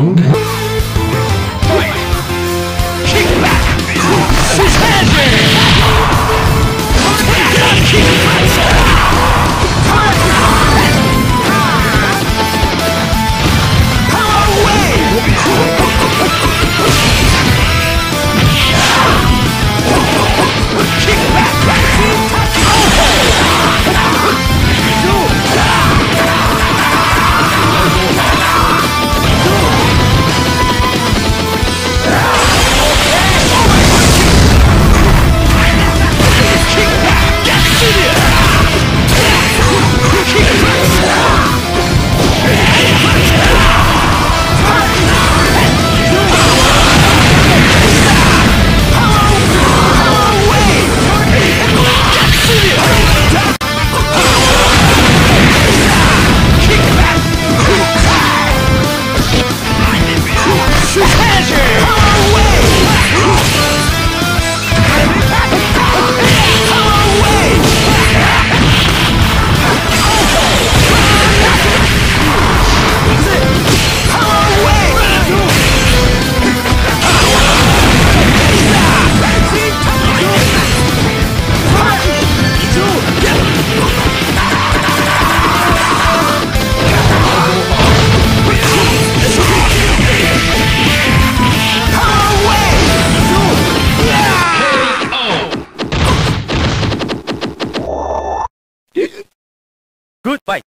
round. Kick back! His hand in! Kick back! Kick back! Goodbye.